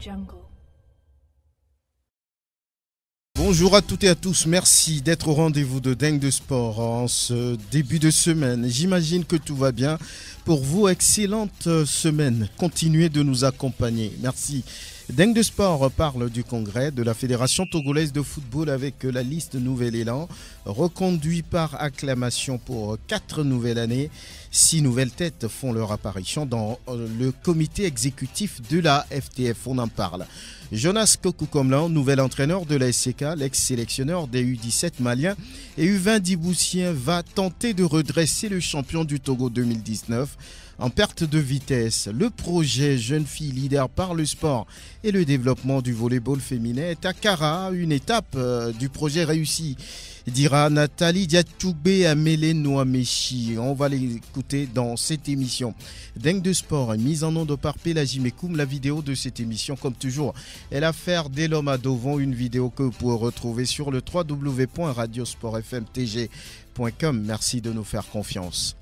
jungle. Bonjour à toutes et à tous, merci d'être au rendez-vous de Dingue de Sports en ce début de semaine. J'imagine que tout va bien. Pour vous, excellente semaine. Continuez de nous accompagner. Merci. Dingue de Sport parle du congrès de la Fédération Togolaise de football avec la liste Nouvel Élan, reconduit par acclamation pour 4 nouvelles années. 6 nouvelles têtes font leur apparition dans le comité exécutif de la FTF. On en parle. Jonas Kokou Komla, nouvel entraîneur de la ASCK, l'ex-sélectionneur des U17 maliens et U20 djiboutiens, va tenter de redresser le champion du Togo 2019. En perte de vitesse, le projet Jeune Fille Leader par le sport et le développement du volleyball féminin est à Kara, une étape du projet réussi, dira Nathalie Diatoube Amélé Noaméchi. On va l'écouter dans cette émission. Dingue de Sport, mise en onde par Pélagie Mekoum. La vidéo de cette émission, comme toujours, est l'affaire de l'homme à Dovon, une vidéo que vous pouvez retrouver sur le www.radiosportfmtg.com. Merci de nous faire confiance.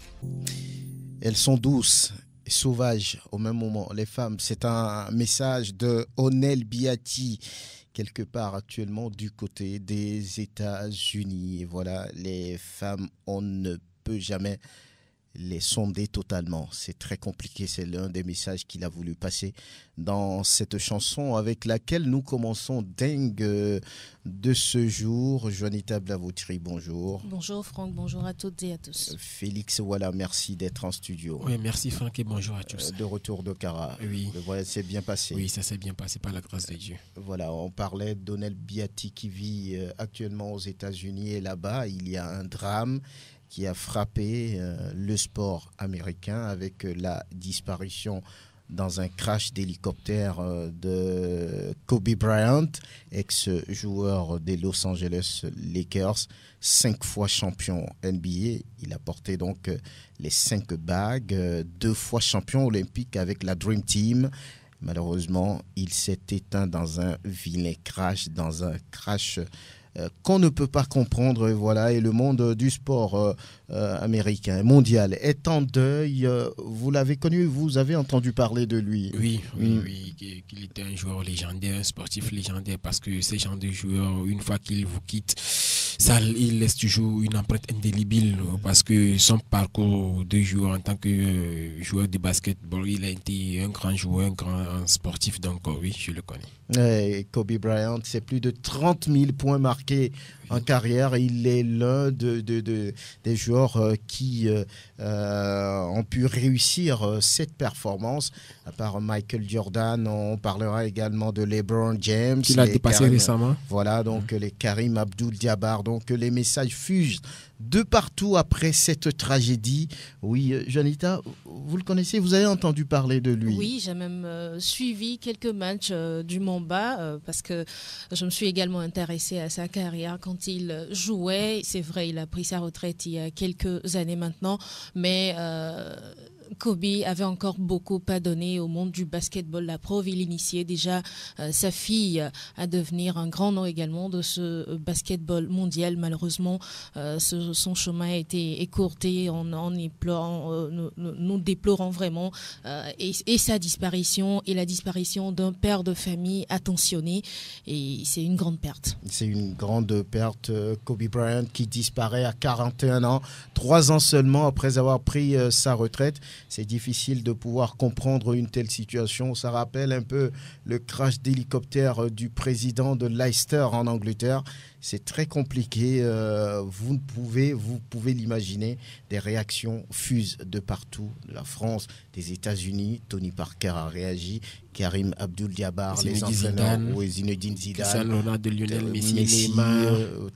Elles sont douces et sauvages au même moment, les femmes. C'est un message de Honel Biati, quelque part actuellement du côté des États-Unis. Voilà, les femmes, on ne peut jamais les sonder totalement. C'est très compliqué, c'est l'un des messages qu'il a voulu passer dans cette chanson avec laquelle nous commençons Dingue de ce jour. Joanita Blavo-Tsri, bonjour. Bonjour Franck, bonjour à toutes et à tous. Félix, voilà, merci d'être en studio. Oui, merci Franck et bonjour à tous. De retour de Kara. Oui. Voilà, c'est bien passé. Oui, ça s'est bien passé par la grâce de Dieu. Voilà, on parlait d'Honel Biati qui vit actuellement aux États-Unis, et là-bas, il y a un drame qui a frappé le sport américain avec la disparition dans un crash d'hélicoptère de Kobe Bryant, ex-joueur des Los Angeles Lakers, 5 fois champion NBA. Il a porté donc les 5 bagues, 2 fois champion olympique avec la Dream Team. Malheureusement, il s'est éteint dans un vilain crash, qu'on ne peut pas comprendre, voilà, et le monde du sport américain, mondial, est en deuil. Vous l'avez connu, vous avez entendu parler de lui. Oui, oui, qu'il était un joueur légendaire, un sportif légendaire, parce que ces gens de joueurs, une fois qu'ils vous quittent, ça, il laisse toujours une empreinte indélébile, parce que son parcours de joueur en tant que joueur de basketball, il a été un grand joueur, un grand sportif, donc oui, je le connais. Et Kobe Bryant, c'est plus de 30 000 points marqués en carrière. Il est l'un des joueurs qui ont pu réussir cette performance. À part Michael Jordan, on parlera également de LeBron James. Il a dépassé Karim, récemment. Voilà, donc les Kareem Abdul-Jabbar. Donc les messages fusent de partout après cette tragédie. Oui, Janita, vous le connaissez, vous avez entendu parler de lui. Oui, j'ai même suivi quelques matchs du Mamba parce que je me suis également intéressée à sa carrière quand il jouait. C'est vrai, il a pris sa retraite il y a quelques années maintenant, mais Kobe avait encore beaucoup à donner au monde du basketball. La preuve, il initiait déjà sa fille à devenir un grand nom également de ce basketball mondial. Malheureusement, son chemin a été écourté. Nous déplorons vraiment et sa disparition et la disparition d'un père de famille attentionné. Et c'est une grande perte. C'est une grande perte. Kobe Bryant qui disparaît à 41 ans, 3 ans seulement après avoir pris sa retraite. C'est difficile de pouvoir comprendre une telle situation. Ça rappelle un peu le crash d'hélicoptère du président de Leicester en Angleterre. C'est très compliqué. Vous pouvez l'imaginer. Des réactions fusent de partout. De la France, des États-Unis. Tony Parker a réagi. Karim Abdul-Jabbar, les entraîneurs, Zinedine Zidane, Messi,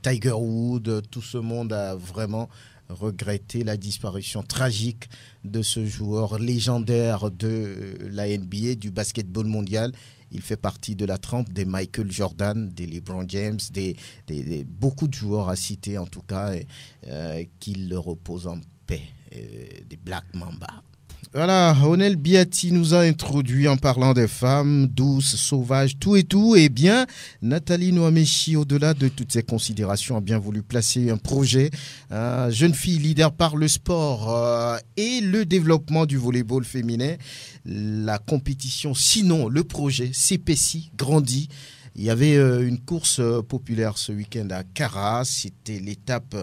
Tiger Woods. Tout ce monde a vraiment regretter la disparition tragique de ce joueur légendaire de la NBA, du basketball mondial. Il fait partie de la trempe des Michael Jordan, des LeBron James, beaucoup de joueurs à citer en tout cas, qu'il le repose en paix, des Black Mamba. Voilà, Honel Biati nous a introduit en parlant des femmes, douces, sauvages, tout et tout. Eh bien, Nathalie Noaméchi, au-delà de toutes ces considérations, a bien voulu placer un projet Jeune Fille Leader par le sport et le développement du volleyball féminin. la compétition, sinon le projet s'épaissit, grandit. Il y avait une course populaire ce week-end à Kara, c'était l'étape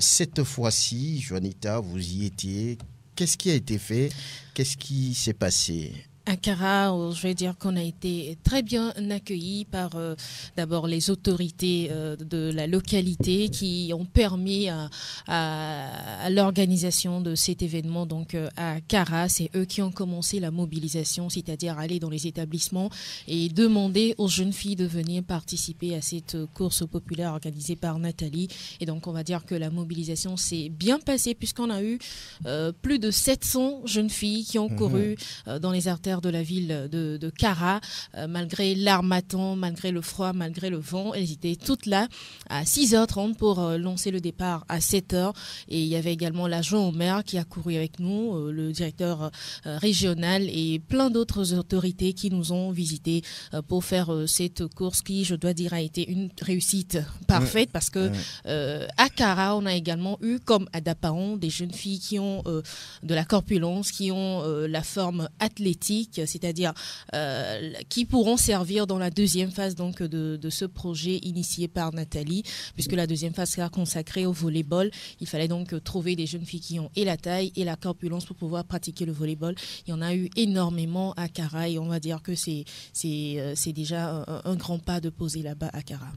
cette fois-ci. Joanita, vous y étiez. Qu'est-ce qui a été fait? Qu'est-ce qui s'est passé ? À Kara, je vais dire qu'on a été très bien accueillis par d'abord les autorités de la localité qui ont permis à l'organisation de cet événement. Donc à Kara, c'est eux qui ont commencé la mobilisation, c'est-à-dire aller dans les établissements et demander aux jeunes filles de venir participer à cette course populaire organisée par Nathalie. Et donc on va dire que la mobilisation s'est bien passée puisqu'on a eu plus de 700 jeunes filles qui ont couru dans les artères de la ville de Kara, malgré l'armatan, malgré le froid, malgré le vent. Elles étaient toutes là à 6h30 pour lancer le départ à 7h. Et il y avait également l'agent au maire qui a couru avec nous, le directeur régional et plein d'autres autorités qui nous ont visités pour faire cette course qui, je dois dire, a été une réussite parfaite parce que à Kara, on a également eu, comme à Dapaong, des jeunes filles qui ont de la corpulence, qui ont la forme athlétique, c'est-à-dire qui pourront servir dans la deuxième phase donc, de ce projet initié par Nathalie, puisque la deuxième phase sera consacrée au volleyball. Il fallait donc trouver des jeunes filles qui ont et la taille et la corpulence pour pouvoir pratiquer le volleyball. Il y en a eu énormément à Kara et on va dire que c'est déjà un grand pas de poser là-bas à Kara.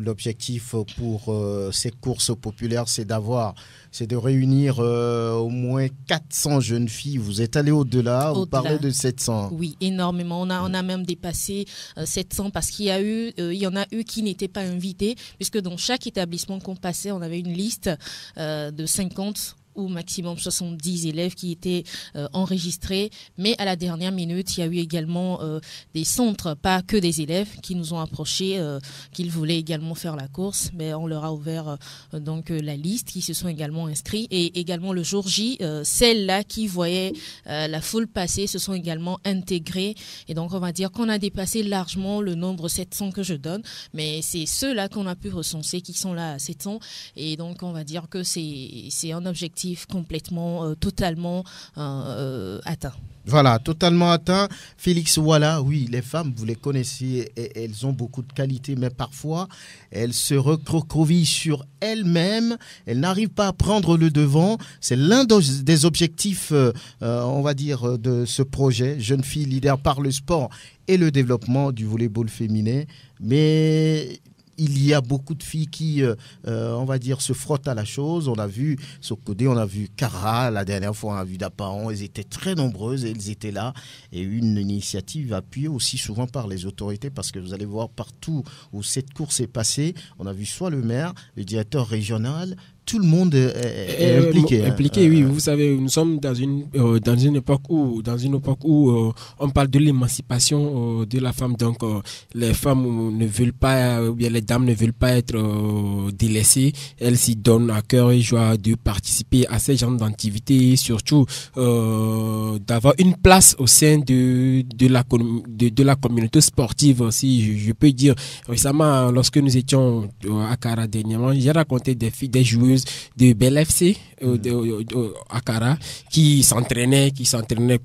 L'objectif pour ces courses populaires, c'est de réunir au moins 400 jeunes filles. Vous êtes allé au-delà, vous parlez de 700. Oui, énormément. On a même dépassé 700 parce qu'il y a eu, il y en a eu qui n'étaient pas invités, puisque dans chaque établissement qu'on passait, on avait une liste de 50 ou maximum 70 élèves qui étaient enregistrés. Mais à la dernière minute, il y a eu également des centres, pas que des élèves, qui nous ont approchés, qu'ils voulaient également faire la course. Mais on leur a ouvert donc la liste, qui se sont également inscrits. Et également le jour J, celles-là qui voyaient la foule passer se sont également intégrées. Et donc on va dire qu'on a dépassé largement le nombre 700 que je donne. Mais c'est ceux-là qu'on a pu recenser qui sont là à 700. Et donc on va dire que c'est un objectif complètement, totalement atteint. Voilà, totalement atteint. Félix, voilà, oui, les femmes, vous les connaissez, elles ont beaucoup de qualités, mais parfois, elles se recroquevillent sur elles-mêmes, elles n'arrivent pas à prendre le devant. C'est l'un des objectifs, on va dire, de ce projet, Jeunes filles leaders par le sport et le développement du volleyball féminin. Mais il y a beaucoup de filles qui, on va dire, se frottent à la chose. On a vu Sokodé, on a vu Kara, la dernière fois on a vu Dapaong. Elles étaient très nombreuses, elles étaient là. Et une initiative appuyée aussi souvent par les autorités, parce que vous allez voir partout où cette course est passée, on a vu soit le maire, le directeur régional, tout le monde est impliqué. Oui. Vous savez, nous sommes dans une époque où on parle de l'émancipation de la femme. Donc, les femmes ne veulent pas, ou bien les dames ne veulent pas être délaissées. Elles s'y donnent à cœur et joie de participer à ces genres d'activités, surtout d'avoir une place au sein de la communauté sportive. Si je peux dire, récemment, lorsque nous étions à Kara dernièrement, j'ai raconté des filles, des joueuses de BLFC à Kara qui s'entraînaient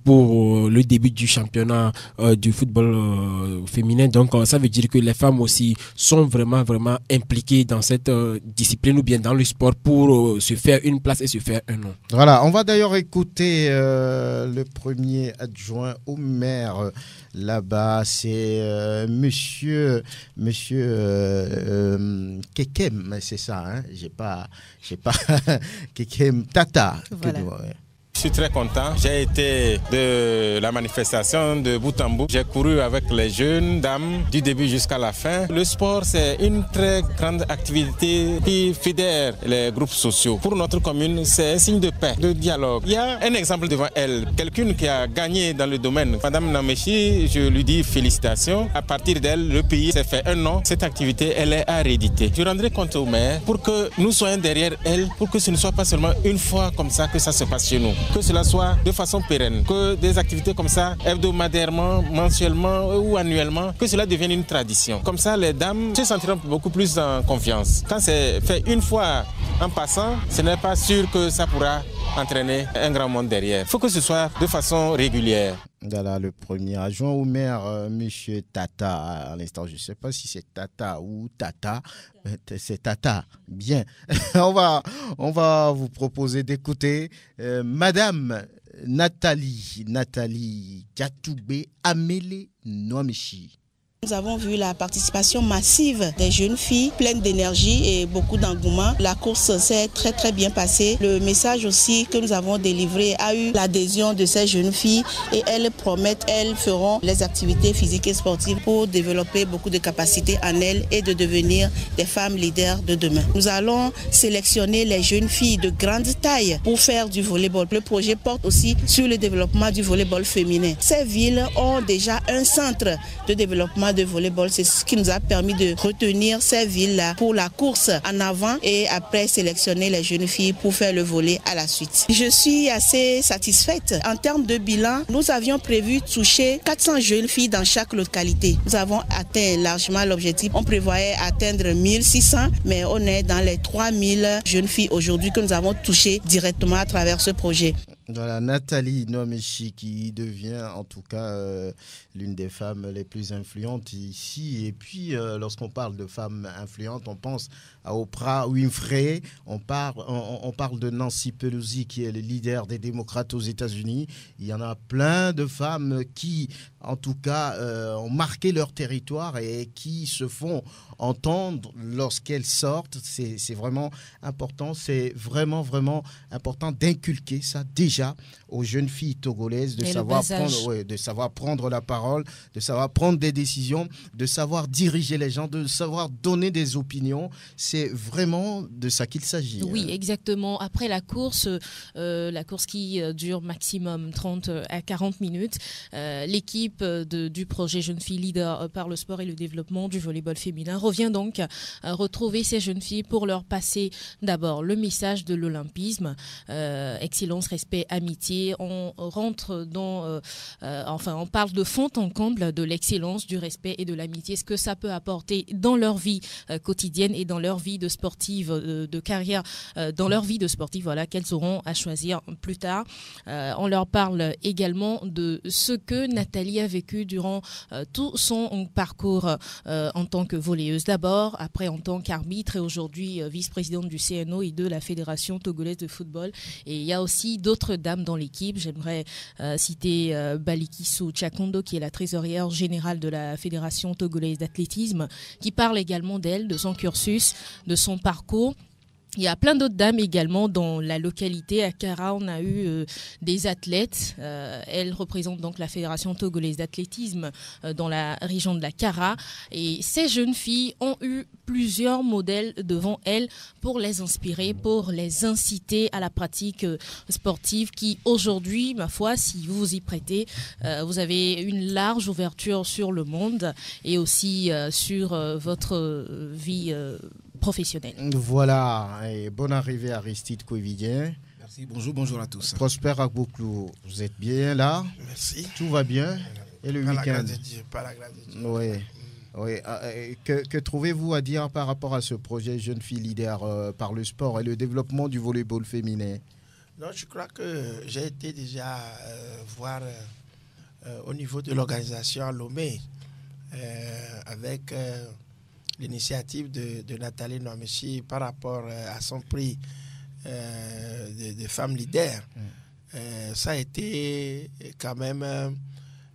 pour le début du championnat du football féminin. Donc ça veut dire que les femmes aussi sont vraiment impliquées dans cette discipline ou bien dans le sport pour se faire une place et se faire un nom. Voilà, on va d'ailleurs écouter le premier adjoint au maire là-bas, c'est monsieur Kekem, c'est ça, hein? Je sais pas, Kekem Tata. Voilà. Je suis très content. J'ai été de la manifestation de bout en bout. J'ai couru avec les jeunes dames du début jusqu'à la fin. Le sport, c'est une très grande activité qui fédère les groupes sociaux. Pour notre commune, c'est un signe de paix, de dialogue. Il y a un exemple devant elle, quelqu'une qui a gagné dans le domaine. Madame Noaméchi, je lui dis félicitations. À partir d'elle, le pays s'est fait un nom. Cette activité, elle est à rééditer. Je rendrai compte au maire pour que nous soyons derrière elle, pour que ce ne soit pas seulement une fois comme ça que ça se passe chez nous. Que cela soit de façon pérenne, que des activités comme ça, hebdomadairement, mensuellement ou annuellement, que cela devienne une tradition. Comme ça, les dames se sentiront beaucoup plus en confiance. Quand c'est fait une fois en passant, ce n'est pas sûr que ça pourra entraîner un grand monde derrière. Il faut que ce soit de façon régulière. Voilà, le premier adjoint au maire, monsieur Tata, à l'instant, je ne sais pas si c'est Tata ou Tata, c'est Tata. Bien, on va vous proposer d'écouter madame Nathalie Diatoube Amélé Noaméchi. Nous avons vu la participation massive des jeunes filles, pleines d'énergie et beaucoup d'engouement. La course s'est très très bien passée. Le message aussi que nous avons délivré a eu l'adhésion de ces jeunes filles et elles promettent, elles feront les activités physiques et sportives pour développer beaucoup de capacités en elles et de devenir des femmes leaders de demain. Nous allons sélectionner les jeunes filles de grande taille pour faire du volleyball. Le projet porte aussi sur le développement du volleyball féminin. Ces villes ont déjà un centre de développement de volleyball, c'est ce qui nous a permis de retenir ces villes-là pour la course en avant et après sélectionner les jeunes filles pour faire le volley à la suite. Je suis assez satisfaite. En termes de bilan, nous avions prévu toucher 400 jeunes filles dans chaque localité. Nous avons atteint largement l'objectif. On prévoyait atteindre 1600, mais on est dans les 3000 jeunes filles aujourd'hui que nous avons touchées directement à travers ce projet. Voilà, Nathalie Noaméchi qui devient en tout cas l'une des femmes les plus influentes ici. Et puis, lorsqu'on parle de femmes influentes, on pense à Oprah Winfrey, on parle de Nancy Pelosi qui est le leader des démocrates aux États-Unis. Il y en a plein de femmes qui, en tout cas, ont marqué leur territoire et qui se font entendre lorsqu'elles sortent. C'est vraiment important, c'est vraiment important d'inculquer ça déjà aux jeunes filles togolaises, de savoir prendre la parole, de savoir prendre des décisions, de savoir diriger les gens, de savoir donner des opinions. C'est vraiment de ça qu'il s'agit. Oui, exactement. Après la course qui dure maximum 30 à 40 minutes, l'équipe du projet Jeunes Filles Leader par le sport et le développement du volleyball féminin revient donc retrouver ces jeunes filles pour leur passer d'abord le message de l'olympisme, excellence, respect, amitié. On rentre dans, on parle de fond en comble de l'excellence, du respect et de l'amitié, ce que ça peut apporter dans leur vie quotidienne et dans leur vie de sportive, de carrière, dans leur vie de sportive, voilà, qu'elles auront à choisir plus tard. On leur parle également de ce que Nathalie a vécu durant tout son parcours en tant que volleyeuse d'abord, après en tant qu'arbitre et aujourd'hui vice-présidente du CNO et de la Fédération togolaise de football. Et il y a aussi d'autres dames dans l'équipe. J'aimerais citer Balikisu Tchakondo, qui est la trésorière générale de la Fédération Togolaise d'Athlétisme, qui parle également d'elle, de son cursus, de son parcours. Il y a plein d'autres dames également dans la localité. À Kara, on a eu des athlètes. Elles représentent donc la Fédération Togolaise d'Athlétisme dans la région de la Kara. Et ces jeunes filles ont eu plusieurs modèles devant elles pour les inspirer, pour les inciter à la pratique sportive qui aujourd'hui, ma foi, si vous vous y prêtez, vous avez une large ouverture sur le monde et aussi sur votre vie professionnelle. Voilà, et bonne arrivée Aristide Kouevidien. Merci, bonjour à tous. Prosper Agbokou, vous êtes bien là? Merci. Tout va bien? Et le week-end? Par la grâce de Dieu. Oui. Oui, que trouvez-vous à dire par rapport à ce projet Jeunes Filles Leaders par le sport et le développement du volleyball féminin? Non, je crois que j'ai été déjà voir au niveau de l'organisation à Lomé avec l'initiative de Nathalie Noaméchi par rapport à son prix de femmes leaders. Ça a été quand même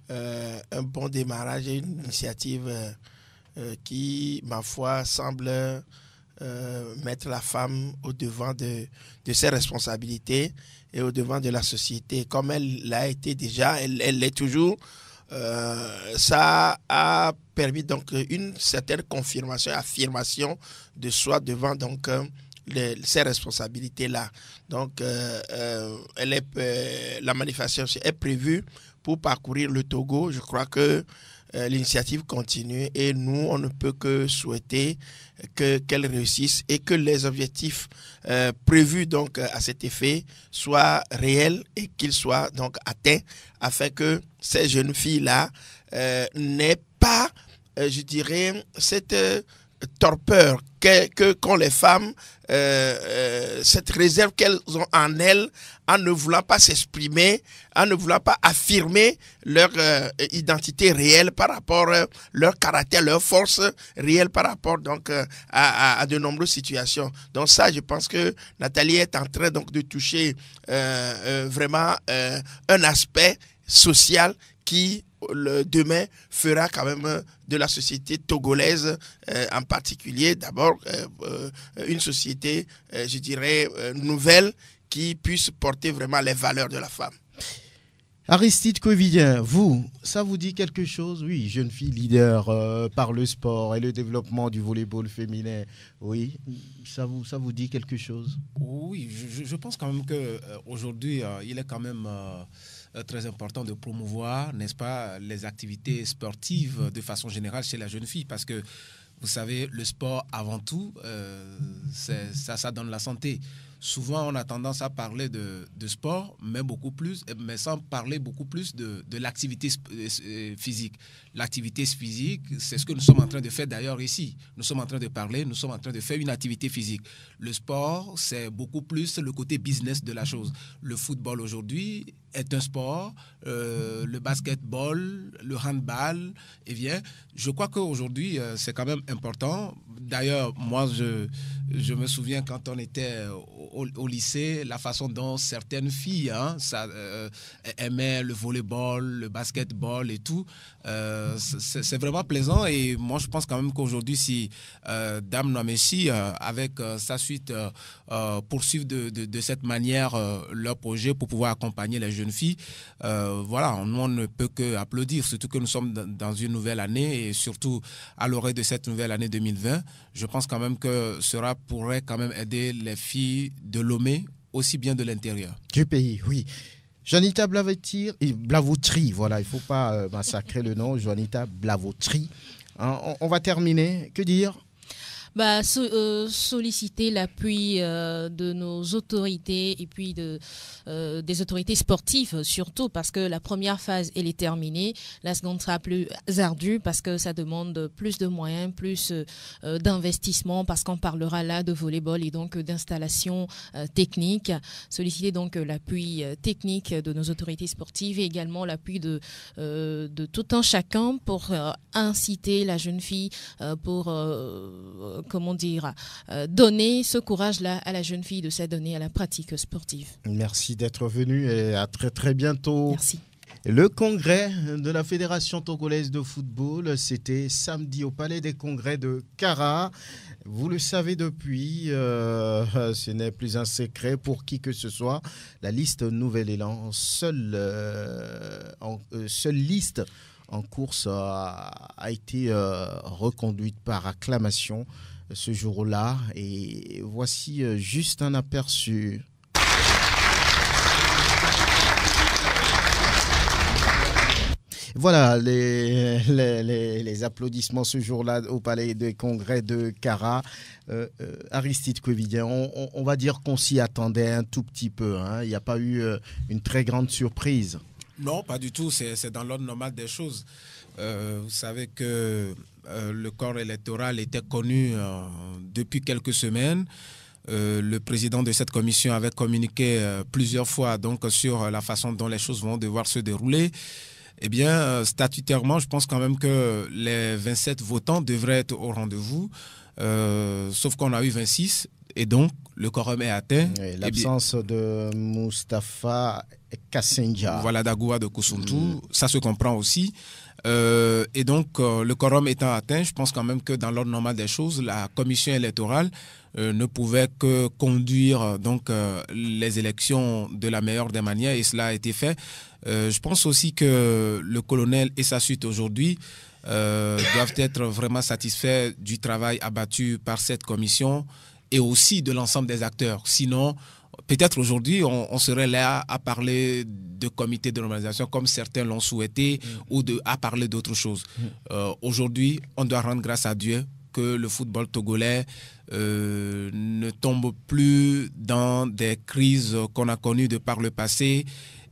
un bon démarrage et une initiative qui, ma foi, semble mettre la femme au devant de ses responsabilités et au devant de la société. Comme elle l'a été déjà, elle l'est toujours. Ça a permis donc une certaine confirmation, affirmation de soi devant donc ces responsabilités-là. Donc, la manifestation est prévue pour parcourir le Togo. Je crois que l'initiative continue et nous, on ne peut que souhaiter qu'elle réussisse et que les objectifs prévus donc à cet effet soient réels et qu'ils soient donc atteints afin que ces jeunes filles-là n'aient pas, je dirais, cette torpeur qu'ont les femmes, cette réserve qu'elles ont en elles, en ne voulant pas s'exprimer, en ne voulant pas affirmer leur identité réelle par rapport à leur caractère, leur force réelle par rapport donc à de nombreuses situations. Donc ça, je pense que Nathalie est en train donc de toucher vraiment un aspect social qui demain fera quand même de la société togolaise en particulier d'abord une société je dirais nouvelle qui puisse porter vraiment les valeurs de la femme. Aristide Kouevidien, vous, ça vous dit quelque chose? Oui, jeune fille leader par le sport et le développement du volleyball féminin. Oui, ça vous dit quelque chose? Oui, je pense quand même qu'aujourd'hui, il est quand même très important de promouvoir, n'est-ce pas, les activités sportives de façon générale chez la jeune fille, parce que vous savez, le sport avant tout, ça donne la santé. Souvent, on a tendance à parler de sport, mais beaucoup plus, mais sans parler beaucoup plus de l'activité physique. L'activité physique, c'est ce que nous sommes en train de faire d'ailleurs ici. Nous sommes en train de parler, nous sommes en train de faire une activité physique. Le sport, c'est beaucoup plus le côté business de la chose. Le football aujourd'hui est un sport, le basketball, le handball, eh bien, je crois qu'aujourd'hui, c'est quand même important. D'ailleurs, moi, je me souviens quand on était au lycée, la façon dont certaines filles aimaient le volleyball, le basketball et tout, c'est vraiment plaisant. Et moi, je pense quand même qu'aujourd'hui, si Dame Noaméchi, avec sa suite, poursuivent de cette manière leur projet pour pouvoir accompagner les jeunes filles, voilà, nous, on ne peut que applaudir, surtout que nous sommes dans une nouvelle année et surtout à l'orée de cette nouvelle année 2020. Je pense quand même que cela pourrait quand même aider les filles de Lomé, aussi bien de l'intérieur du pays, oui. Joanita Blavo-Tsri, voilà, il ne faut pas massacrer le nom, Joanita Blavo-Tsri. Hein, on va terminer. Que dire? Bah, solliciter l'appui de nos autorités et puis des autorités sportives surtout, parce que la première phase, elle est terminée. La seconde sera plus ardue parce que ça demande plus de moyens, plus d'investissement, parce qu'on parlera là de volleyball et donc d'installation technique. Solliciter donc l'appui technique de nos autorités sportives et également l'appui de tout un chacun pour inciter la jeune fille pour... comment dire, donner ce courage-là à la jeune fille de s'adonner à la pratique sportive. Merci d'être venu et à très très bientôt. Merci. Le congrès de la Fédération togolaise de football, c'était samedi au Palais des Congrès de Kara. Vous le savez depuis, ce n'est plus un secret pour qui que ce soit. La liste Nouvel Élan, seule liste en course a été reconduite par acclamation ce jour-là. Et voici juste un aperçu. Voilà les applaudissements ce jour-là au Palais des Congrès de Kara. Aristide Kouevidien, on va dire qu'on s'y attendait un tout petit peu. Hein. Il n'y a pas eu une très grande surprise. Non, pas du tout. C'est dans l'ordre normal des choses. Vous savez que le corps électoral était connu depuis quelques semaines. Le président de cette commission avait communiqué plusieurs fois donc, sur la façon dont les choses vont devoir se dérouler. Eh bien, statutairement, je pense quand même que les 27 votants devraient être au rendez-vous, sauf qu'on a eu 26. Et donc, le quorum est atteint. L'absence de Moustapha Kassenja. Voilà, d'Agoua de Koussountou, ça se comprend aussi. Et donc, le quorum étant atteint, je pense quand même que dans l'ordre normal des choses, la commission électorale ne pouvait que conduire donc, les élections de la meilleure des manières, et cela a été fait. Je pense aussi que le colonel et sa suite aujourd'hui doivent être vraiment satisfaits du travail abattu par cette commission et aussi de l'ensemble des acteurs. Sinon, peut-être aujourd'hui, on serait là à parler de comité de normalisation comme certains l'ont souhaité ou à parler d'autres choses. Aujourd'hui, on doit rendre grâce à Dieu que le football togolais ne tombe plus dans des crises qu'on a connues de par le passé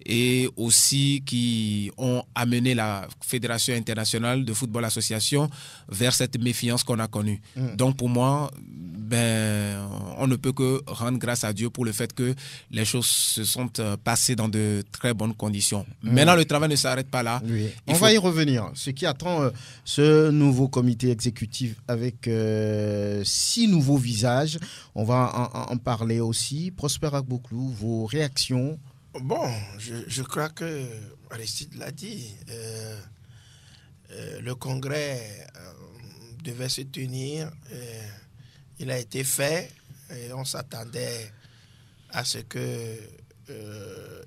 et aussi qui ont amené la Fédération internationale de football association vers cette méfiance qu'on a connue. Donc pour moi, on ne peut que rendre grâce à Dieu pour le fait que les choses se sont passées dans de très bonnes conditions. Maintenant, le travail ne s'arrête pas là. Oui. On va y revenir. Ce qui attend ce nouveau comité exécutif avec 6 nouveaux visages, on va en parler aussi. Prosper Agbokou, vos réactions? Bon, je crois que Aristide l'a dit, le congrès devait se tenir, il a été fait et on s'attendait à ce qu'il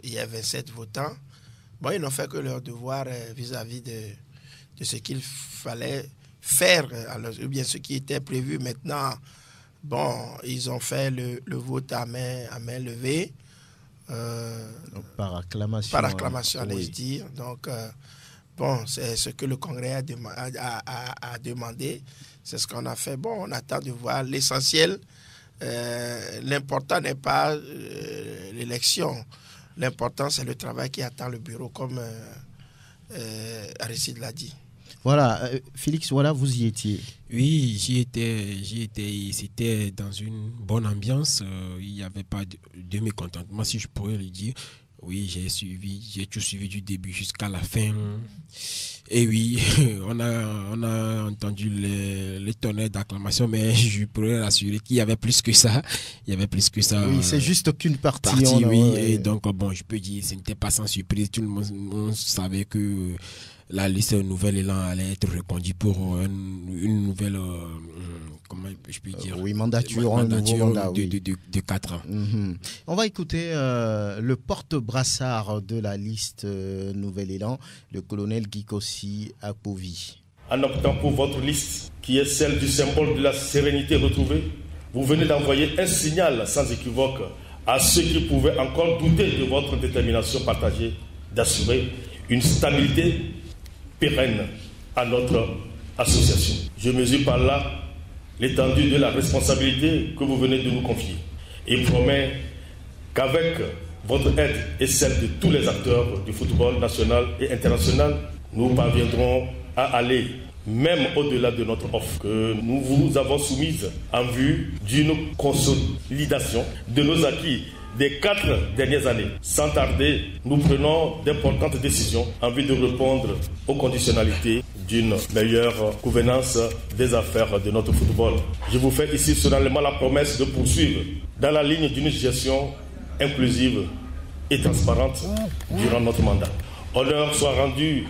y ait 27 votants. Bon, ils n'ont fait que leur devoir vis-à-vis de ce qu'il fallait faire, alors, ou bien ce qui était prévu maintenant. Bon, ils ont fait le vote à main levée. Donc, par acclamation. Par acclamation, allais-je dire. Donc, bon, c'est ce que le Congrès a demandé. C'est ce qu'on a fait. Bon, on attend de voir l'essentiel. L'important n'est pas l'élection. L'important, c'est le travail qui attend le bureau, comme Aristide l'a dit. Voilà, Félix, voilà, vous y étiez. Oui, j'y étais. C'était dans une bonne ambiance. Il n'y avait pas de mécontentement, si je pourrais le dire. Oui, j'ai tout suivi du début jusqu'à la fin. Et oui, on a entendu les tonnerres d'acclamation, mais je pourrais rassurer qu'il y avait plus que ça. Il y avait plus que ça. Oui, c'est juste qu'une partie oui. Et donc, bon, je peux dire, ce n'était pas sans surprise. Tout le monde savait que la liste Nouvel Élan allait être répondue pour une nouvelle comment je peux dire, mandature de 4 ans. On va écouter le porte-brassard de la liste Nouvel Élan, le colonel Guy Kossi Akpovy. En optant pour votre liste, qui est celle du symbole de la sérénité retrouvée, vous venez d'envoyer un signal sans équivoque à ceux qui pouvaient encore douter de votre détermination partagée d'assurer une stabilité pérenne à notre association. Je mesure par là l'étendue de la responsabilité que vous venez de nous confier et promets qu'avec votre aide et celle de tous les acteurs du football national et international, nous parviendrons à aller même au-delà de notre offre que nous vous avons soumise en vue d'une consolidation de nos acquis des 4 dernières années. Sans tarder, nous prenons d'importantes décisions en vue de répondre aux conditionnalités d'une meilleure gouvernance des affaires de notre football. Je vous fais ici solennellement la promesse de poursuivre dans la ligne d'une gestion inclusive et transparente durant notre mandat. Honneur soit rendu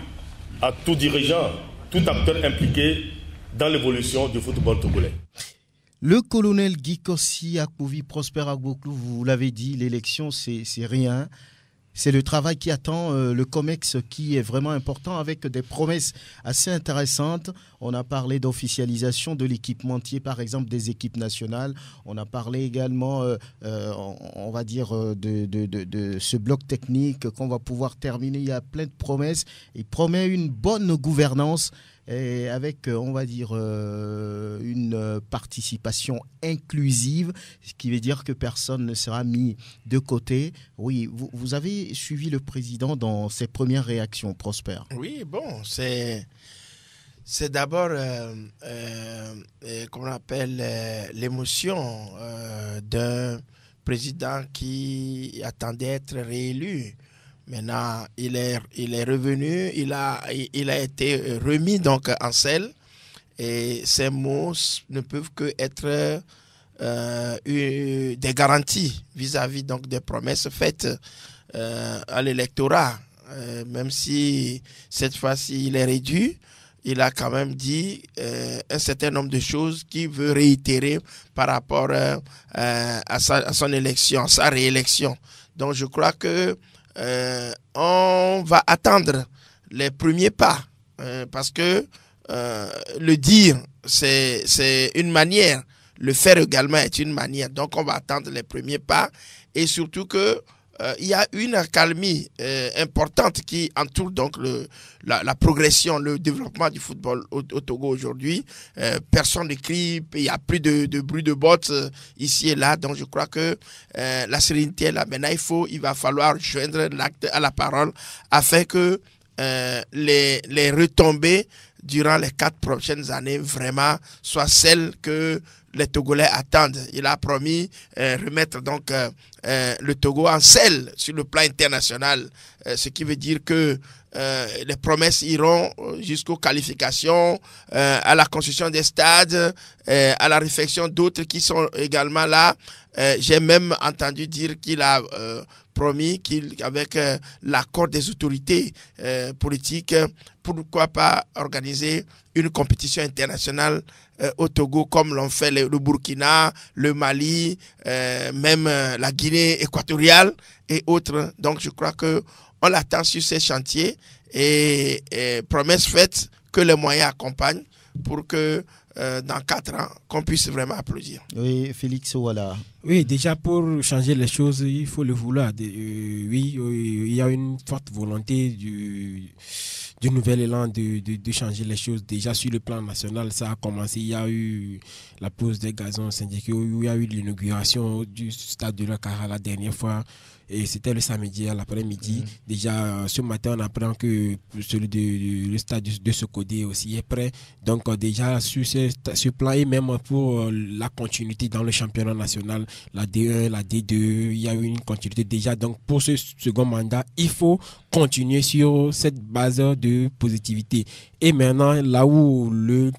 à tout dirigeant, tout acteur impliqué dans l'évolution du football togolais. Le colonel Guy Kossi Akpovy, Prosper Agbokou, vous l'avez dit, l'élection, c'est rien. C'est le travail qui attend le COMEX qui est vraiment important avec des promesses assez intéressantes. On a parlé d'officialisation de l'équipementier, par exemple, des équipes nationales. On a parlé également, on va dire, de ce bloc technique qu'on va pouvoir terminer. Il y a plein de promesses. Il promet une bonne gouvernance. Et avec, on va dire, une participation inclusive, ce qui veut dire que personne ne sera mis de côté. Oui, vous avez suivi le président dans ses premières réactions, Prosper. Oui, bon, c'est d'abord, qu'on appelle l'émotion d'un président qui attendait être réélu. Maintenant, il est revenu, il a été remis donc en selle et ces mots ne peuvent que être des garanties vis-à-vis donc des promesses faites à l'électorat. Même si cette fois-ci il est réduit, il a quand même dit un certain nombre de choses qu'il veut réitérer par rapport à son élection, à sa réélection. Donc je crois que on va attendre les premiers pas parce que le dire, c'est une manière, le faire également est une manière. Donc on va attendre les premiers pas et surtout que il y a une accalmie importante qui entoure donc la progression, le développement du football au Togo aujourd'hui. Personne ne crie, il n'y a plus de bruit de bottes ici et là. Donc je crois que la sérénité est là. Maintenant, il va falloir joindre l'acte à la parole afin que les retombées durant les 4 prochaines années vraiment soient celles que les Togolais attendent. Il a promis remettre donc le Togo en selle sur le plan international, ce qui veut dire que les promesses iront jusqu'aux qualifications, à la construction des stades, à la réflexion d'autres qui sont également là. J'ai même entendu dire qu'il a promis qu'avec l'accord des autorités politiques, pourquoi pas organiser une compétition internationale au Togo comme l'ont fait le Burkina, le Mali, même la Guinée équatoriale et autres. Donc je crois qu'on l'attend sur ces chantiers et promesse faite que les moyens accompagnent pour que dans 4 ans, qu'on puisse vraiment applaudir. Oui, Félix, voilà. Oui, déjà pour changer les choses, il faut le vouloir. Oui, il y a une forte volonté du nouvel élan de changer les choses. Déjà sur le plan national, ça a commencé. Il y a eu la pose des gazons syndicaux, il y a eu l'inauguration du stade de la Kara la dernière fois. Et c'était le samedi à l'après-midi. Déjà, ce matin, on apprend que celui le stade de Sokodé aussi est prêt. Donc, déjà, sur ce plan, et même pour la continuité dans le championnat national, la D1, la D2, il y a eu une continuité déjà. Donc, pour ce second mandat, il faut continuer sur cette base de positivité. Et maintenant, là où le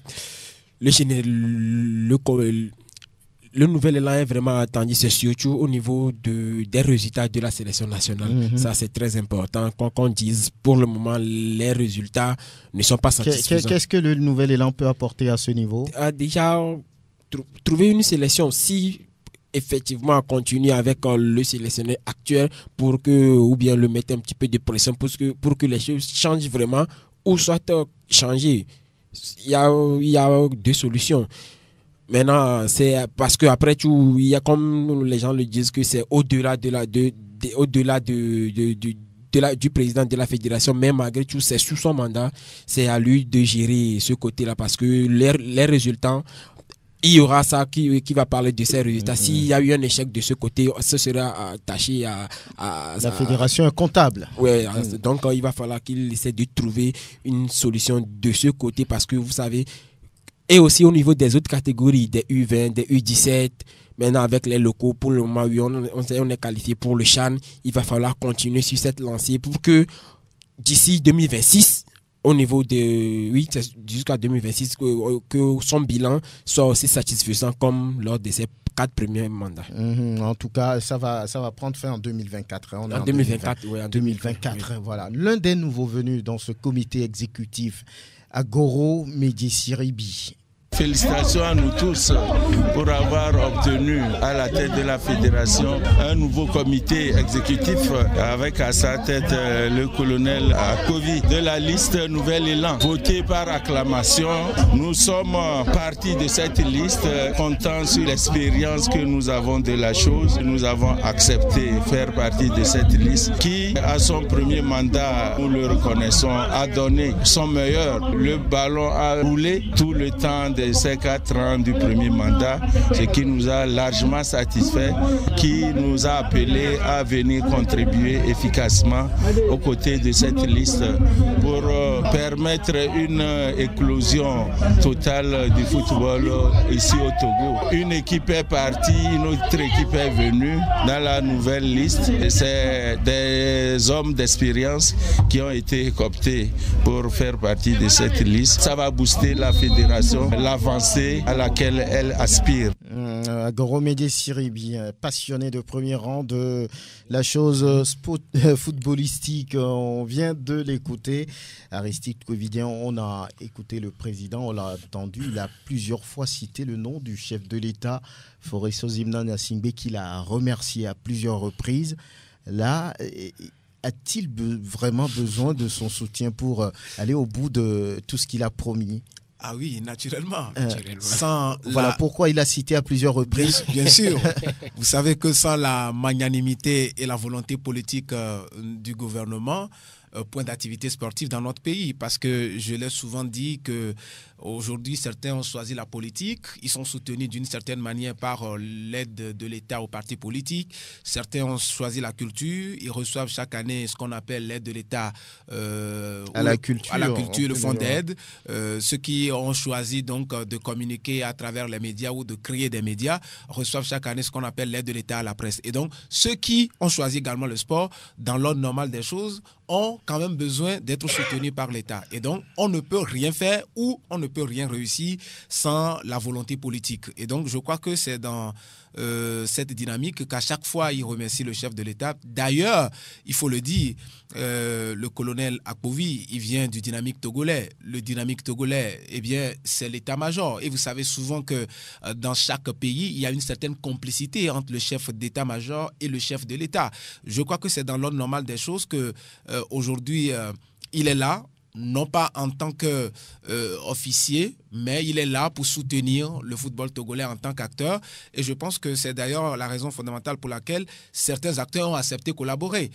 nouvel élan est vraiment attendu, c'est surtout au niveau des résultats de la sélection nationale. Ça, c'est très important qu'on dise. Pour le moment, les résultats ne sont pas satisfaisants. Qu'est-ce que le nouvel élan peut apporter à ce niveau? Déjà, trouver une sélection, si effectivement continuer avec le sélectionneur actuel, pour que, ou bien le mettre un petit peu de pression pour que les choses changent vraiment, ou soient changées. Il y a 2 solutions. Maintenant, c'est parce qu'après tout, il y a, comme les gens le disent, que c'est au-delà du président de la fédération, mais malgré tout, c'est sous son mandat, c'est à lui de gérer ce côté-là, parce que les résultats, il y aura ça qui va parler de ces résultats. S'il y a eu un échec de ce côté, ce sera attaché à la fédération comptable. Oui, donc il va falloir qu'il essaie de trouver une solution de ce côté, parce que vous savez. Et aussi au niveau des autres catégories, des U20, des U17, maintenant avec les locaux, pour le moment où on est qualifié pour le CHAN, il va falloir continuer sur cette lancée pour que d'ici 2026, au niveau de, oui, jusqu'à 2026, que son bilan soit aussi satisfaisant comme lors de ses 4 premiers mandats. En tout cas, ça va prendre fin en 2024. Hein. On est en 2024, oui. En 2024, oui. Voilà. L'un des nouveaux venus dans ce comité exécutif, Agoro Medici-Ribi. Félicitations à nous tous pour avoir obtenu à la tête de la fédération un nouveau comité exécutif avec à sa tête le colonel Akpovy de la liste Nouvel Élan. Voté par acclamation, nous sommes partis de cette liste comptant sur l'expérience que nous avons de la chose. Nous avons accepté faire partie de cette liste qui, à son premier mandat, nous le reconnaissons, a donné son meilleur. Le ballon a roulé tout le temps de ces 4 ans du premier mandat, ce qui nous a largement satisfait, qui nous a appelé à venir contribuer efficacement aux côtés de cette liste pour permettre une éclosion totale du football ici au Togo. Une équipe est partie, une autre équipe est venue dans la nouvelle liste. C'est des hommes d'expérience qui ont été cooptés pour faire partie de cette liste. Ça va booster la fédération, l'avancée à laquelle elle aspire. Agoro Medici-Ribi, passionné de premier rang de la chose footballistique, on vient de l'écouter. Aristide Kouevidien, on a écouté le président, on l'a entendu, il a plusieurs fois cité le nom du chef de l'État, Foresso Zimnan Yassingbé, qu'il a remercié à plusieurs reprises. Là, a-t-il vraiment besoin de son soutien pour aller au bout de tout ce qu'il a promis? Ah oui, naturellement. Sans voilà pourquoi il a cité à plusieurs reprises. Bien sûr. Vous savez que sans la magnanimité et la volonté politique du gouvernement, point d'activité sportive dans notre pays. Parce que je l'ai souvent dit qu'aujourd'hui, certains ont choisi la politique. Ils sont soutenus d'une certaine manière par l'aide de l'État aux partis politiques. Certains ont choisi la culture. Ils reçoivent chaque année ce qu'on appelle l'aide de l'État à la culture, le fonds d'aide. Ceux qui ont choisi donc de communiquer à travers les médias ou de créer des médias reçoivent chaque année ce qu'on appelle l'aide de l'État à la presse. Et donc, ceux qui ont choisi également le sport, dans l'ordre normal des choses, ont quand même besoin d'être soutenus par l'État. Et donc, on ne peut rien faire ou on ne peut rien réussir sans la volonté politique. Et donc, je crois que c'est dans cette dynamique qu'à chaque fois, il remercie le chef de l'État. D'ailleurs, il faut le dire, le colonel Akpovy, il vient du dynamique togolais. Le dynamique togolais, eh bien, c'est l'état-major. Et vous savez souvent que dans chaque pays, il y a une certaine complicité entre le chef d'état-major et le chef de l'État. Je crois que c'est dans l'ordre normal des choses que aujourd'hui, il est là. Non pas en tant qu'officier, mais il est là pour soutenir le football togolais en tant qu'acteur. Et je pense que c'est d'ailleurs la raison fondamentale pour laquelle certains acteurs ont accepté collaborer.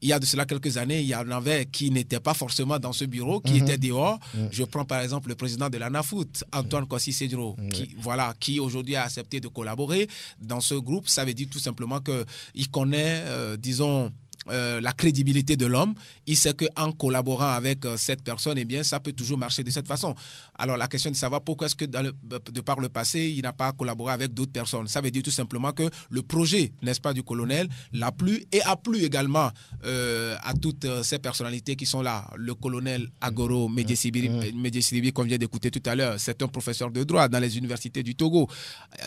Il y a de cela quelques années, il y en avait qui n'étaient pas forcément dans ce bureau, qui étaient dehors. Je prends par exemple le président de l'ANAFOOT, Antoine Kossi Cédro, qui aujourd'hui a accepté de collaborer dans ce groupe. Ça veut dire tout simplement qu'il connaît, disons... la crédibilité de l'homme, il sait qu'en collaborant avec cette personne, eh bien, ça peut toujours marcher de cette façon. Alors la question de savoir pourquoi est-ce que par le passé, il n'a pas collaboré avec d'autres personnes. Ça veut dire tout simplement que le projet, n'est-ce pas, du colonel l'a plu et a plu également à toutes ces personnalités qui sont là. Le colonel Agoro Medici-Ribi qu'on vient d'écouter tout à l'heure, c'est un professeur de droit dans les universités du Togo.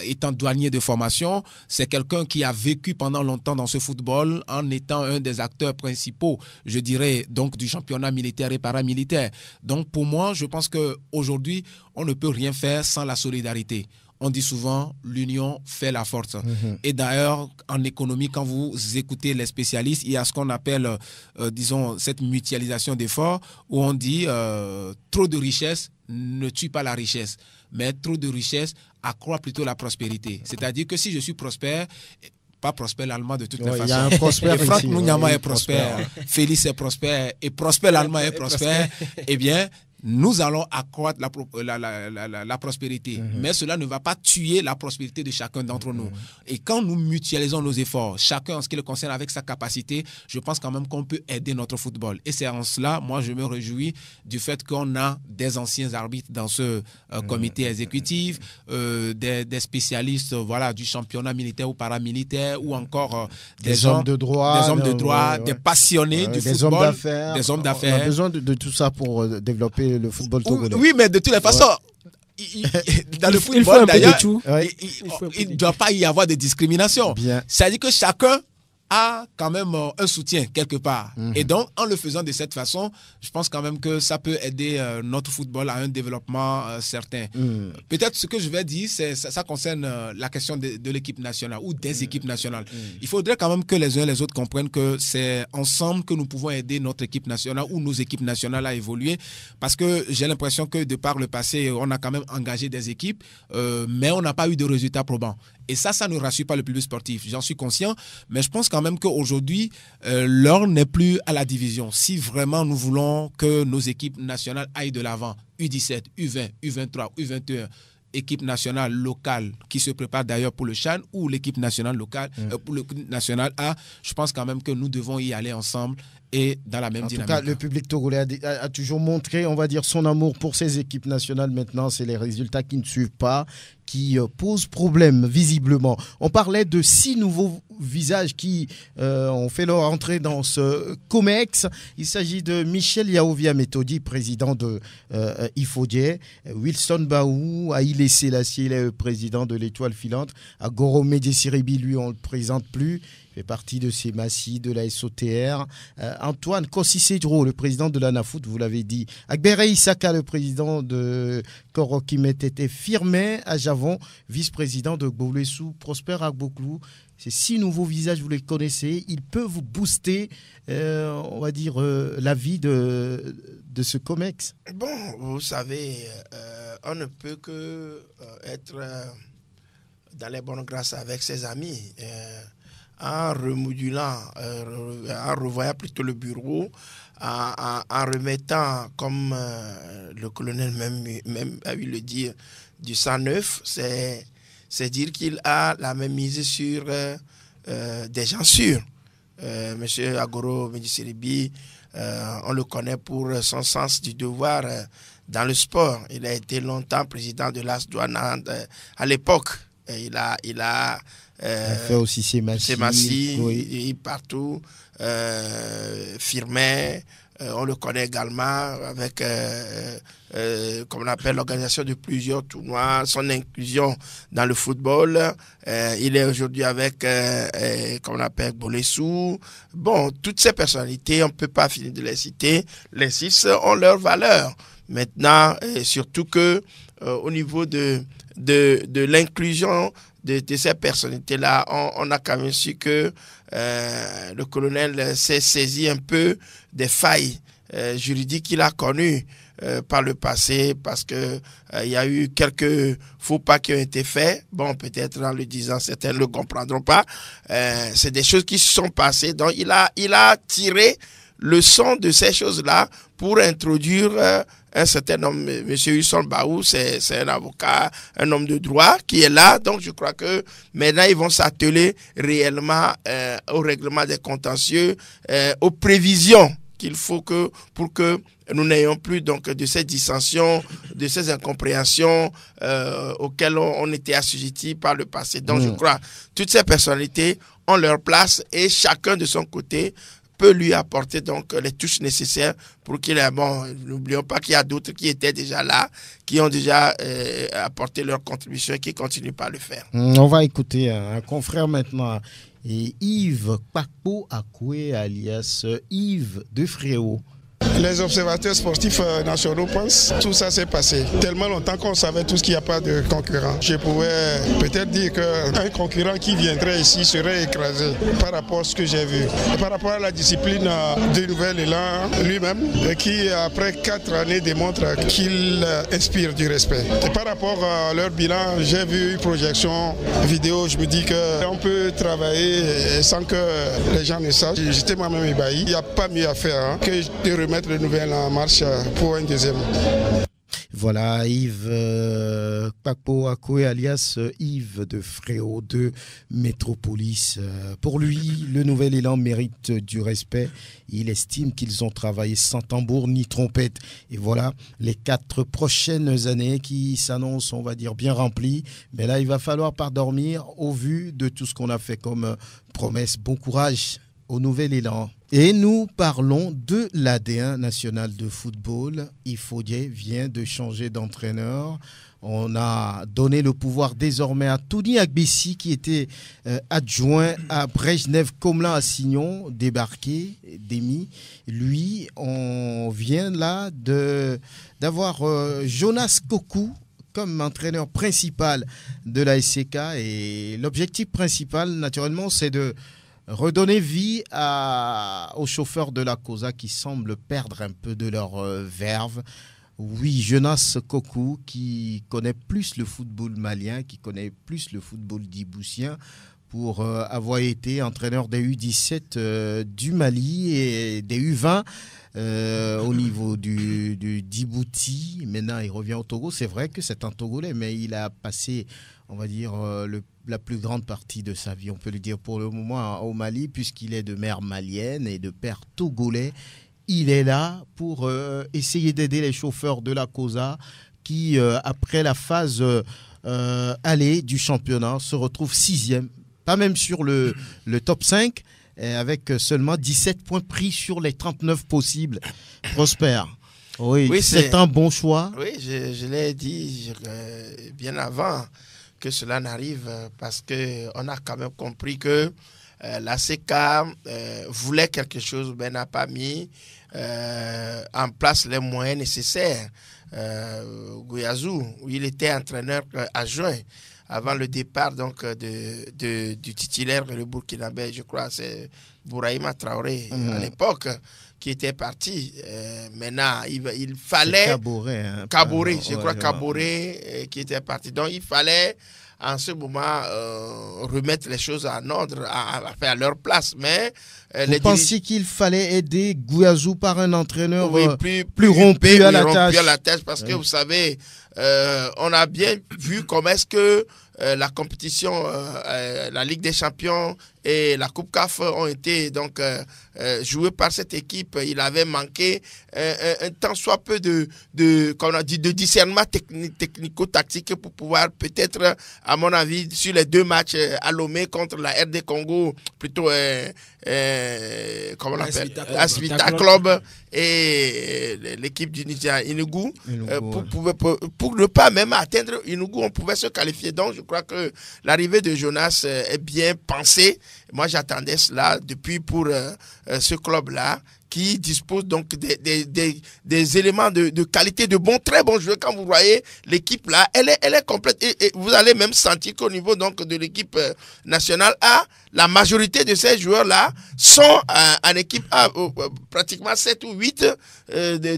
Étant douanier de formation, c'est quelqu'un qui a vécu pendant longtemps dans ce football en étant un des acteurs principaux, je dirais, donc du championnat militaire et paramilitaire. Donc pour moi, je pense qu'aujourd'hui, on ne peut rien faire sans la solidarité. On dit souvent, l'union fait la force. Et d'ailleurs, en économie, quand vous écoutez les spécialistes, il y a ce qu'on appelle, disons, cette mutualisation d'efforts, où on dit, trop de richesse ne tue pas la richesse, mais trop de richesse accroît plutôt la prospérité. C'est-à-dire que si je suis prospère... pas Prosper l'Allemand de toute façon. Il y a un Prosper ici. Franck Nounyama est prospère, Félix est prospère et Prosper l'Allemand est prospère. Eh bien, nous allons accroître la prospérité. Mais cela ne va pas tuer la prospérité de chacun d'entre nous. Et quand nous mutualisons nos efforts, chacun en ce qui le concerne avec sa capacité, je pense quand même qu'on peut aider notre football. Et c'est en cela, moi, je me réjouis du fait qu'on a des anciens arbitres dans ce comité exécutif, des spécialistes du championnat militaire ou paramilitaire, ou encore des hommes de droit, des passionnés du football, des hommes d'affaires. On a besoin de tout ça pour développer le football togolais. Oui, mais de toutes les façons, dans le football d'ailleurs, il ne doit pas y avoir de discrimination. C'est-à-dire que chacun a quand même un soutien quelque part. Et donc, en le faisant de cette façon, je pense quand même que ça peut aider notre football à un développement certain. Peut-être ce que je vais dire, ça concerne la question de l'équipe nationale ou des équipes nationales. Il faudrait quand même que les uns et les autres comprennent que c'est ensemble que nous pouvons aider notre équipe nationale ou nos équipes nationales à évoluer, parce que j'ai l'impression que de par le passé, on a quand même engagé des équipes, mais on n'a pas eu de résultats probants. Et ça ne rassure pas le public sportif. J'en suis conscient, mais je pense quand même qu'aujourd'hui, l'heure n'est plus à la division. Si vraiment nous voulons que nos équipes nationales aillent de l'avant, U17, U20, U23, U21, équipe nationale locale qui se prépare d'ailleurs pour le CHAN ou l'équipe nationale locale, pour l'équipe nationale A, je pense quand même que nous devons y aller ensemble et dans la même dynamique. En tout cas, le public togolais a toujours montré, on va dire, son amour pour ses équipes nationales. Maintenant, c'est les résultats qui ne suivent pas, qui posent problème, visiblement. On parlait de 6 nouveaux visages qui ont fait leur entrée dans ce COMEX. Il s'agit de Michel Yaovia Métodi, président de Ifodie, Wilson Baou, Haïlé Sélassié, président de l'Étoile filante, Agoro Medici-Ribi, lui, on ne le présente plus. fait partie de ces massis de la SOTR. Antoine Kossi-Sedro, le président de l'ANAFOOT, vous l'avez dit. Akbere Isaka, le président de Korokimetete Firmé à Javon, vice-président de Gboulesou, Prosper Agbokou. Ces 6 nouveaux visages, vous les connaissez. Ils peuvent vous booster, on va dire, la vie de ce COMEX. Bon, vous savez, on ne peut que être dans les bonnes grâces avec ses amis. En remodulant, en revoyant plutôt le bureau, en remettant, comme le colonel même a eu le dire, du 109, c'est dire qu'il a la même mise sur des gens sûrs. Monsieur Agoro Medici-Ribi, on le connaît pour son sens du devoir dans le sport. Il a été longtemps président de l'AS Douanan à l'époque. Il a fait aussi ses massis, oui. Partout, Firmin. On le connaît également avec, comme on appelle, l'organisation de plusieurs tournois, son inclusion dans le football. Il est aujourd'hui avec, comme on appelle, Gboulesou. Bon, toutes ces personnalités, on ne peut pas finir de les citer. Les 6 ont leur valeur. Maintenant, et surtout que au niveau de l'inclusion de ces personnalités-là, on a quand même su que le colonel s'est saisi un peu des failles juridiques qu'il a connues par le passé, parce que il y a eu quelques faux pas qui ont été faits. Bon, peut-être en le disant, certains ne le comprendront pas. C'est des choses qui se sont passées. Donc, il a tiré le son de ces choses-là pour introduire un certain homme, M. Wilson Baou, c'est un avocat, un homme de droit qui est là. Donc, je crois que maintenant, ils vont s'atteler réellement au règlement des contentieux, aux prévisions qu'il faut que pour que nous n'ayons plus donc de ces dissensions, de ces incompréhensions auxquelles on était assujettis par le passé. Donc, je crois toutes ces personnalités ont leur place et chacun de son côté peut lui apporter donc les touches nécessaires pour qu'il ait... Bon, n'oublions pas qu'il y a d'autres qui étaient déjà là, qui ont déjà apporté leur contribution et qui continuent pas à le faire. On va écouter un confrère maintenant, et Yves Paco Akoué alias Yves Dufréau. Les observateurs sportifs nationaux pensent tout ça s'est passé. Tellement longtemps qu'on savait tous qu'il n'y a pas de concurrent. Je pouvais peut-être dire qu'un concurrent qui viendrait ici serait écrasé par rapport à ce que j'ai vu. Et par rapport à la discipline du Nouvel Élan lui-même, qui après 4 années démontre qu'il inspire du respect. Et par rapport à leur bilan, j'ai vu une projection vidéo, je me dis qu'on peut travailler sans que les gens ne sachent. J'étais moi-même ébahi. Il n'y a pas mieux à faire que de remettre le Nouvel Élan en marche pour un deuxième. Voilà, Yves Paco Akoué, alias Yves Dufréau de Métropolis. Pour lui, le Nouvel Élan mérite du respect. Il estime qu'ils ont travaillé sans tambour ni trompette. Et voilà, les 4 prochaines années qui s'annoncent, on va dire, bien remplies. Mais là, il va falloir pardormir au vu de tout ce qu'on a fait comme promesse. Bon courage au Nouvel Élan. Et nous parlons de l'AD1 national de football. Ifodje vient de changer d'entraîneur. On a donné le pouvoir désormais à Touni Agbessi, qui était adjoint à Brejnev Komla à Signon, débarqué, démis. Lui, on vient là d'avoir Jonas Kokou comme entraîneur principal de la ASCK. Et l'objectif principal, naturellement, c'est de redonner vie aux chauffeurs de la COSA qui semblent perdre un peu de leur verve. Oui, Jonas Kokou, qui connaît plus le football malien, qui connaît plus le football djiboutien, pour avoir été entraîneur des U17 du Mali et des U20 au niveau du Djibouti. Maintenant, il revient au Togo. C'est vrai que c'est un Togolais, mais il a passé, on va dire, la plus grande partie de sa vie, on peut le dire pour le moment, au Mali, puisqu'il est de mère malienne et de père togolais. Il est là pour essayer d'aider les chauffeurs de la COSA qui, après la phase aller du championnat, se retrouvent 6e, pas même sur le top 5, avec seulement 17 points pris sur les 39 possibles. Prosper. Oui, c'est un bon choix. Oui, je l'ai dit bien avant que cela n'arrive, parce qu'on a quand même compris que l'ASCK voulait quelque chose mais n'a pas mis en place les moyens nécessaires. Guyazou, où il était entraîneur adjoint avant le départ donc, du titulaire, le Burkinabé, je crois, c'est Bouraïma Traoré à l'époque, qui était parti. Maintenant, il fallait... Caboret. Hein, Caboret, je crois, Caboret qui était parti. Donc, il fallait, en ce moment, remettre les choses en ordre, à leur place. Mais, vous pensiez qu'il fallait aider Guyazou par un entraîneur plus rompu à la tâche? Parce que, vous savez, on a bien vu comment est-ce que la compétition, la Ligue des Champions et la Coupe CAF ont été donc jouées par cette équipe. Il avait manqué un temps soit peu de discernement technico-tactique pour pouvoir peut-être, à mon avis, sur les deux matchs à Lomé contre la RD Congo, plutôt comment on appelle, Asvita Club et l'équipe du Niger, Enugu, pour ne pas même atteindre Enugu, on pouvait se qualifier. Donc je crois que l'arrivée de Jonas est bien pensée. Moi j'attendais cela depuis pour ce club-là, qui dispose donc des éléments de qualité, de bons, très bons joueurs. Quand vous voyez l'équipe là, elle est complète. Et vous allez même sentir qu'au niveau donc, de l'équipe nationale A, la majorité de ces joueurs-là sont en équipe A. Pratiquement 7 ou 8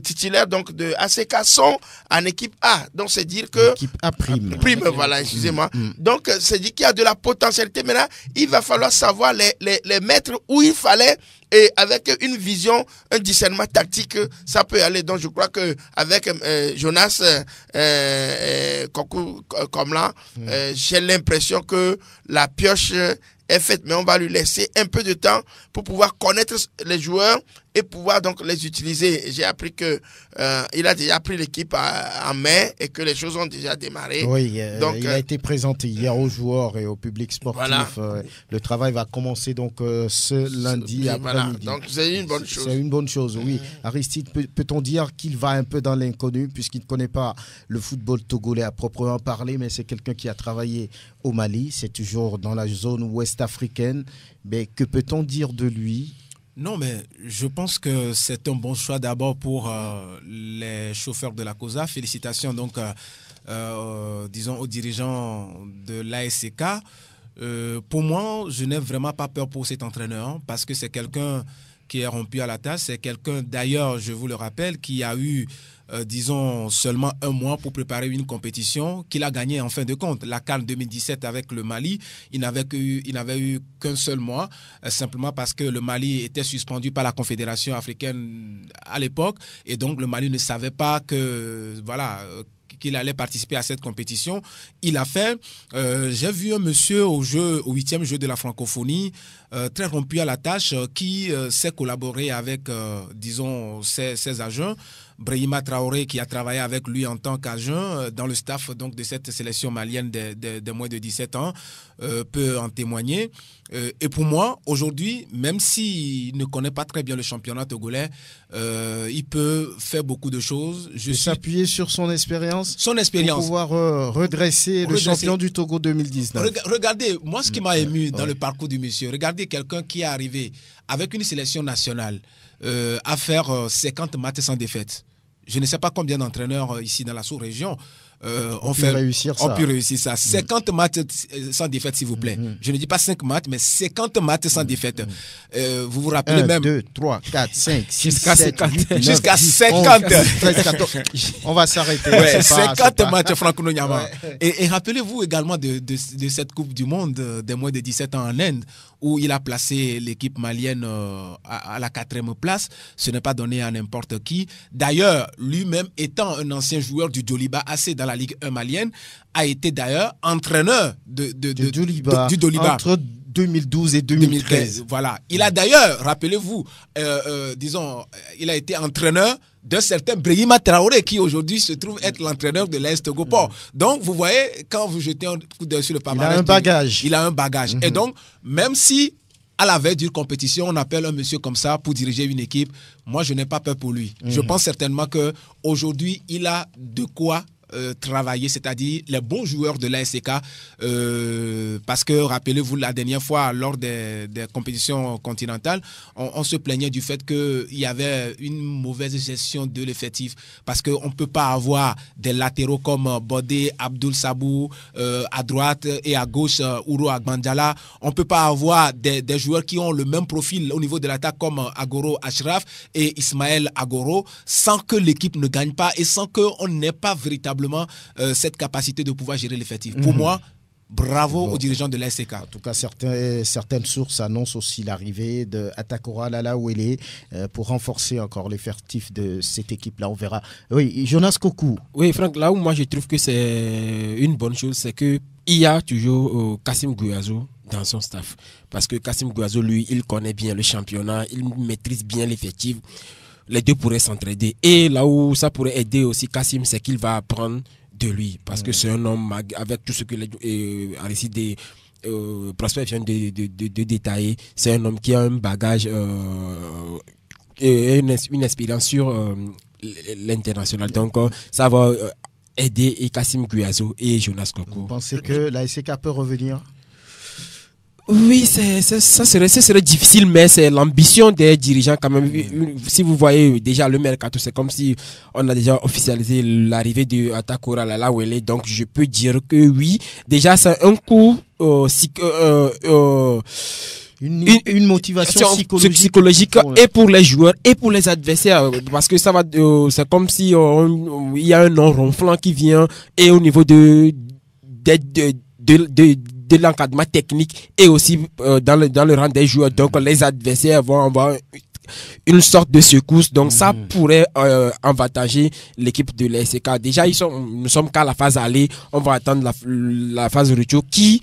titulaires donc, de ASCK sont en équipe A. Donc c'est dire que... Équipe A prime. Prime, voilà, excusez-moi. Donc c'est dire qu'il y a de la potentialité. Maintenant, il va falloir savoir les mettre où il fallait. Et avec une vision, un discernement tactique, ça peut aller. Donc je crois qu'avec Jonas Kokou Komla, j'ai l'impression que la pioche est faite. Mais on va lui laisser un peu de temps pour pouvoir connaître les joueurs et pouvoir donc les utiliser. J'ai appris qu'il a déjà pris l'équipe en mai et que les choses ont déjà démarré. Oui, donc, il a été présenté hier aux joueurs et au public sportif. Voilà. Le travail va commencer donc ce lundi après-midi. Voilà. Donc c'est une bonne chose. C'est une bonne chose, oui. Aristide, peut-on dire qu'il va un peu dans l'inconnu puisqu'il ne connaît pas le football togolais à proprement parler, mais c'est quelqu'un qui a travaillé au Mali, c'est toujours dans la zone ouest africaine. Mais que peut-on dire de lui ? Non, mais je pense que c'est un bon choix d'abord pour les chauffeurs de la COSA. Félicitations donc, disons, aux dirigeants de l'ASCK. Pour moi, je n'ai vraiment pas peur pour cet entraîneur hein, parce que c'est quelqu'un qui est rompu à la tâche. C'est quelqu'un, d'ailleurs, je vous le rappelle, qui a eu, disons, seulement un mois pour préparer une compétition qu'il a gagnée en fin de compte. La CAN 2017 avec le Mali, il n'avait eu qu'un seul mois, simplement parce que le Mali était suspendu par la Confédération africaine à l'époque. Et donc, le Mali ne savait pas que... voilà. Qu'il allait participer à cette compétition. Il a fait. J'ai vu un monsieur au 8e jeu de la francophonie, très rompu à la tâche, qui s'est collaboré avec, disons, ses agents. Brahima Traoré, qui a travaillé avec lui en tant qu'agent dans le staff donc, de cette sélection malienne des moins de 17 ans, peut en témoigner. Et pour moi, aujourd'hui, même s'il ne connaît pas très bien le championnat togolais, il peut faire beaucoup de choses. Je suis... s'appuyer sur son expérience. Son expérience. Pour pouvoir redresser le champion du Togo 2019. Regardez, moi, ce qui m'a ému dans le parcours du monsieur, regardez quelqu'un qui est arrivé avec une sélection nationale à faire 50 matchs sans défaite. Je ne sais pas combien d'entraîneurs ici dans la sous-région ont pu réussir ça. 50 matchs sans défaite, s'il vous plaît. Je ne dis pas 5 matchs, mais 50 matchs sans défaite. Vous vous rappelez 2, 3, 4, 5, 6, jusqu'à 50. Jusqu'à 50. 14. On va s'arrêter. Ouais, 50 matchs, Franco-Nonyama. Ouais. Et rappelez-vous également de cette Coupe du Monde des moins de 17 ans en Inde, où il a placé l'équipe malienne à la 4e place. Ce n'est pas donné à n'importe qui. D'ailleurs, lui-même étant un ancien joueur du Djoliba AC dans la Ligue 1 malienne, a été d'ailleurs entraîneur du Djoliba entre 2012 et 2013. Voilà. Il a d'ailleurs, rappelez-vous, disons, il a été entraîneur d'un certain Brahima Traoré qui aujourd'hui se trouve être l'entraîneur de l'AS Togo Port. Donc vous voyez, quand vous jetez un coup d'œil sur le palmarès, il a un bagage. Il a un bagage. Et donc, même si à la veille d'une compétition, on appelle un monsieur comme ça pour diriger une équipe, moi je n'ai pas peur pour lui. Je pense certainement qu'aujourd'hui, il a de quoi travailler, c'est-à-dire les bons joueurs de l'ASCK, parce que rappelez-vous la dernière fois lors des compétitions continentales, on se plaignait du fait qu'il y avait une mauvaise gestion de l'effectif, parce qu'on ne peut pas avoir des latéraux comme Bodé, Abdul Sabou à droite et à gauche Ouro Agbandjala, on ne peut pas avoir des joueurs qui ont le même profil au niveau de l'attaque comme Agoro Ashraf et Ismaël Agoro, sans que l'équipe ne gagne pas et sans qu'on n'ait pas véritablement cette capacité de pouvoir gérer l'effectif. Pour moi, bravo aux dirigeants de l'ASCK. En tout cas, certaines sources annoncent aussi l'arrivée de Atakora Lalawele pour renforcer encore l'effectif de cette équipe-là. On verra. Oui, Jonas Kokou. Oui, Franck, là où moi je trouve que c'est une bonne chose, c'est qu'il y a toujours Kassim Guyazou dans son staff. Parce que Kassim Guyazou, lui, il connaît bien le championnat, il maîtrise bien l'effectif. Les deux pourraient s'entraider. Et là où ça pourrait aider aussi Kassim, c'est qu'il va apprendre de lui. Parce que c'est un homme avec tout ce que Aristide Prosper vient de détailler. C'est un homme qui a un bagage et une expérience sur l'international. Donc ça va aider et Kassim Guyazou et Jonas Kokou. Vous pensez que l'ASCK peut revenir? Oui, ça serait difficile, mais c'est l'ambition des dirigeants quand même. Si vous voyez déjà le mercato, c'est comme si on a déjà officialisé l'arrivée de Atakora Lalawele. Donc je peux dire que oui, déjà c'est un coup... Une motivation psychologique et pour les joueurs et pour les adversaires, parce que ça va c'est comme si il y a un nom ronflant qui vient, et au niveau de l'encadrement technique et aussi dans le rang des joueurs. Donc les adversaires vont avoir une sorte de secousse. Donc ça pourrait avantager l'équipe de l'ASCK. Déjà, nous sommes qu'à la phase aller. On va attendre la phase retour qui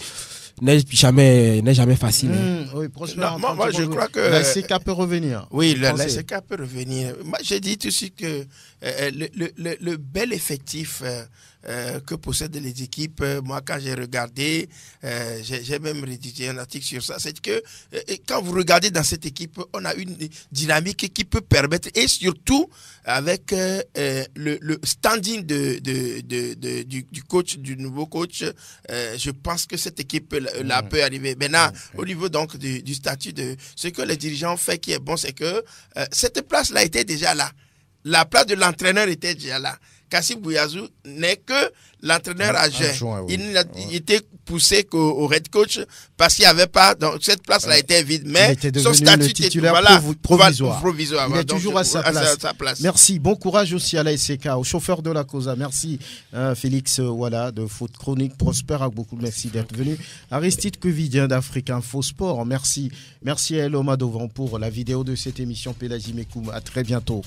n'est jamais facile. Oui, non, moi je crois que l'ASCK peut revenir. Oui, l'ASCK peut revenir. Moi j'ai dit tout de suite que le bel effectif que possèdent les équipes, moi quand j'ai regardé, j'ai même rédigé un article sur ça, c'est que quand vous regardez dans cette équipe, on a une dynamique qui peut permettre, et surtout avec le standing du nouveau coach, je pense que cette équipe là peut arriver. Maintenant, au niveau donc du statut de ce que les dirigeants font qui est bon, c'est que cette place-là était déjà là. La place de l'entraîneur était déjà là. Kassim Guyazou n'est que l'entraîneur adjoint. Oui. Il n'a été poussé qu'au head coach parce qu'il n'y avait pas. Donc cette place-là était vide. Mais son statut titulaire provisoire. Il est toujours à sa place. Merci. Bon courage aussi à l'ASCK, au chauffeur de la Cosa. Merci Félix Ouala de Foot Chronique. Prosper Agbokou, merci d'être venu. Aristide Kouevidien d'Afrique Info Sport. Merci. Merci à El Omadovan pour la vidéo de cette émission. Pélagie Mekoum. À très bientôt.